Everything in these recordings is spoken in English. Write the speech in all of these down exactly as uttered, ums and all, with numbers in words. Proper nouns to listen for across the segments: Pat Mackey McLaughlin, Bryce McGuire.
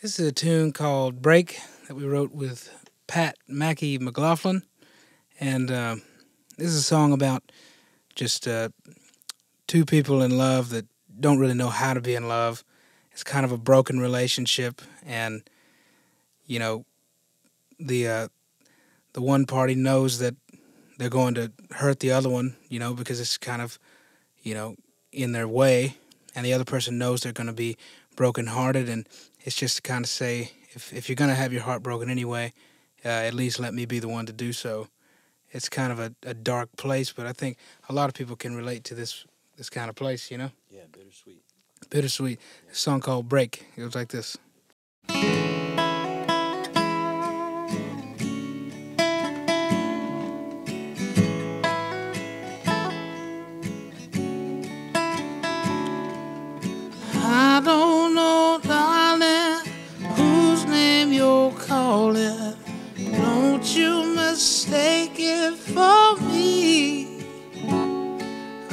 This is a tune called Break that we wrote with Pat Mackey McLaughlin. And uh, this is a song about just uh, two people in love that don't really know how to be in love. It's kind of a broken relationship. And, you know, the uh, the one party knows that they're going to hurt the other one, you know, because it's kind of, you know, in their way. And the other person knows they're going to be brokenhearted, and it's just to kind of say, if if you're going to have your heart broken anyway, uh, at least let me be the one to do so. It's kind of a, a dark place, but I think a lot of people can relate to this this kind of place, you know? Yeah, bittersweet. Bittersweet. Yeah. A song called Break. It was like this. I don't know, darling, whose name you're calling. Don't you mistake it for me.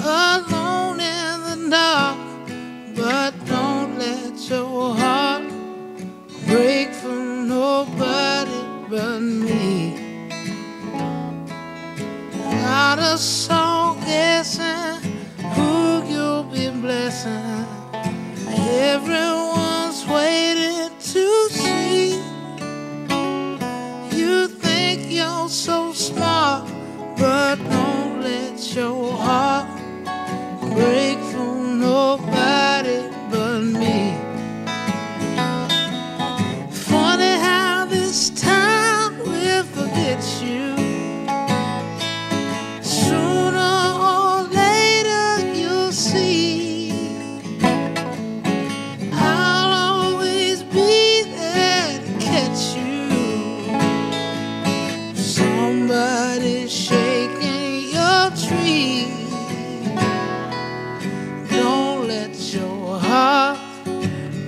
Alone in the dark, but don't let your heart break for nobody but me. Not a song guessing who you'll be blessing. Everyone's waiting to see. You think you're so smart, but don't let your heart break for nobody but me. Funny how this time will forget you. Sooner or later you'll see. Somebody's shaking your tree. Don't let your heart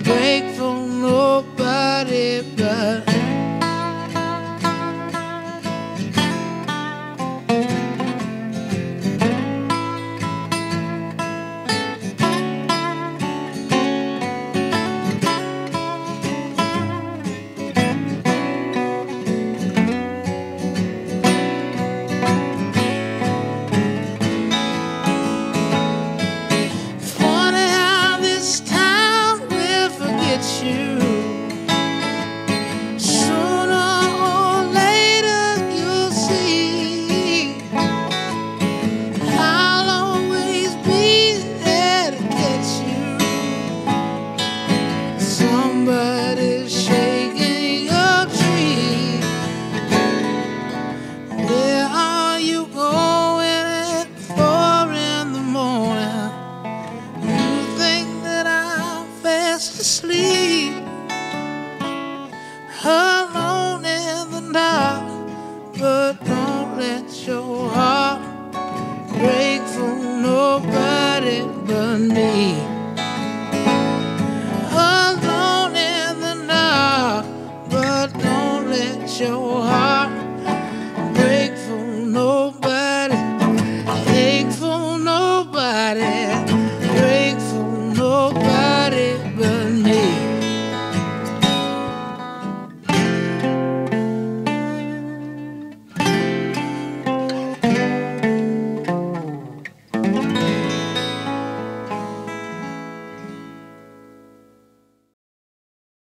break for nobody but me. Sleep.